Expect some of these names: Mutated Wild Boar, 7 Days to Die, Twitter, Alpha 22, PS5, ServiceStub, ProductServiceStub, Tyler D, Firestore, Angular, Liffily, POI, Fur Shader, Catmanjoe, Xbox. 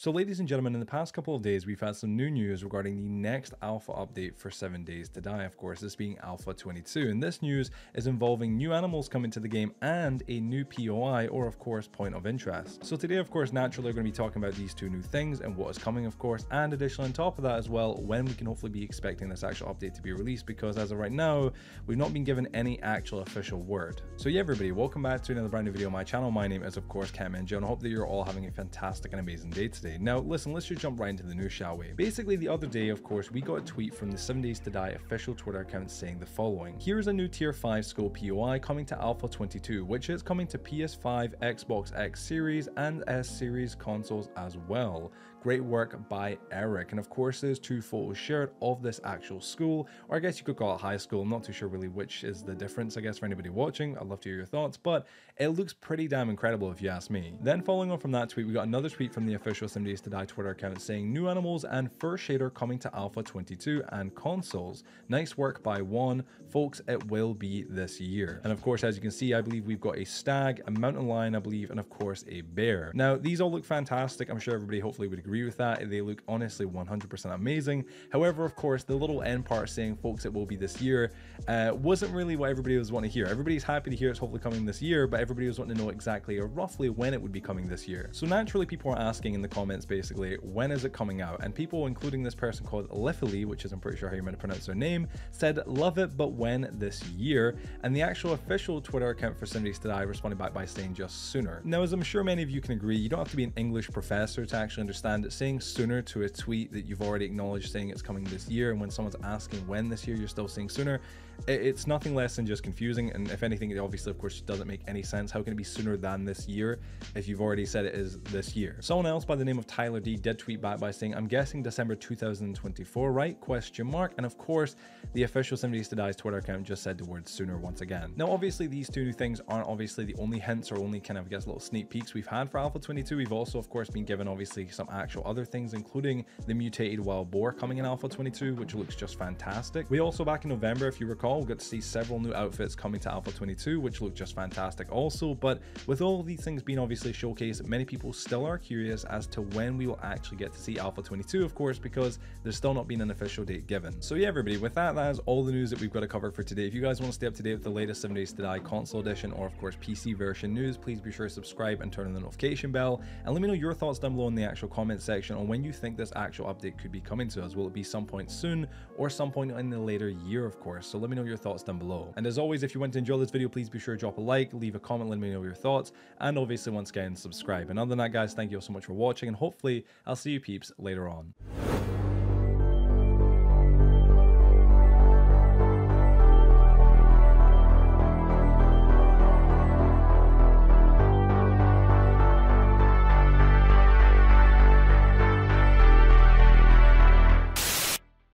So ladies and gentlemen, in the past couple of days, we've had some new news regarding the next alpha update for 7 Days to Die, of course, this being Alpha 22. And this news is involving new animals coming to the game and a new POI, or of course, point of interest. So today, of course, naturally, we're going to be talking about these two new things and what is coming, of course, and additionally on top of that as well, when we can hopefully be expecting this actual update to be released, because as of right now, we've not been given any actual official word. So yeah, everybody, welcome back to another brand new video on my channel. My name is, of course, Catmanjoe, and I hope that you're all having a fantastic and amazing day today. Now, listen, let's just jump right into the news, shall we? Basically, the other day, of course, we got a tweet from the 7 Days to Die official Twitter account saying the following. Here's a new Tier 5 scope POI coming to Alpha 22, which is coming to PS5, Xbox X Series, and S Series consoles as well. Great work by Eric. And of course, there's two photos shared of this actual school, or I guess you could call it high school. I'm not too sure really which is the difference, I guess, for anybody watching. I'd love to hear your thoughts, but it looks pretty damn incredible if you ask me. Then following on from that tweet, we got another tweet from the official 7 Days to Die Twitter account saying new animals and first shader coming to Alpha 22 and consoles. Nice work by one. Folks, it will be this year. And of course, as you can see, I believe we've got a stag, a mountain lion, I believe, and of course a bear. Now, these all look fantastic. I'm sure everybody hopefully would agree with that. They look honestly 100% amazing. However, of course, the little end part saying, folks, it will be this year, wasn't really what everybody was wanting to hear. Everybody's happy to hear it's hopefully coming this year, but everybody was wanting to know exactly or roughly when it would be coming this year. So naturally, people are asking in the comments, basically, when is it coming out? And people, including this person called Liffily, which is, I'm pretty sure how you're meant to pronounce their name, said, love it, but when this year? And the actual official Twitter account for 7 Days to Die responded back by saying just sooner. Now, as I'm sure many of you can agree, you don't have to be an English professor to actually understand that saying sooner to a tweet that you've already acknowledged saying it's coming this year, and when someone's asking when this year, you're still saying sooner, it's nothing less than just confusing. And if anything, it obviously, of course, doesn't make any sense. How can it be sooner than this year if you've already said it is this year? Someone else by the name of Tyler D did tweet back by saying, I'm guessing December 2024, right? ? And of course, the official 7 Days to Die's Twitter account just said the word sooner once again. Now, obviously, these two new things aren't obviously the only hints or only kind of, I guess, little sneak peeks we've had for Alpha 22. We've also, of course, been given obviously some actual other things, including the mutated wild boar coming in Alpha 22, which looks just fantastic. We also, back in November, if you recall, we got to see several new outfits coming to Alpha 22, which looked just fantastic also. But with all of these things being obviously showcased, many people still are curious as to when we will actually get to see Alpha 22, of course, because there's still not been an official date given. So yeah, everybody, with that is all the news that we've got to cover for today. If you guys want to stay up to date with the latest 7 Days to Die console edition, or of course PC version news, please be sure to subscribe and turn on the notification bell, and let me know your thoughts down below in the actual comment section on when you think this actual update could be coming to us. Will it be some point soon or some point in the later year, of course? So let me know your thoughts down below. And as always, if you want to enjoy this video, please be sure to drop a like, leave a comment, let me know your thoughts, and obviously once again, subscribe. And other than that, guys, thank you all so much for watching, and hopefully I'll see you peeps later on.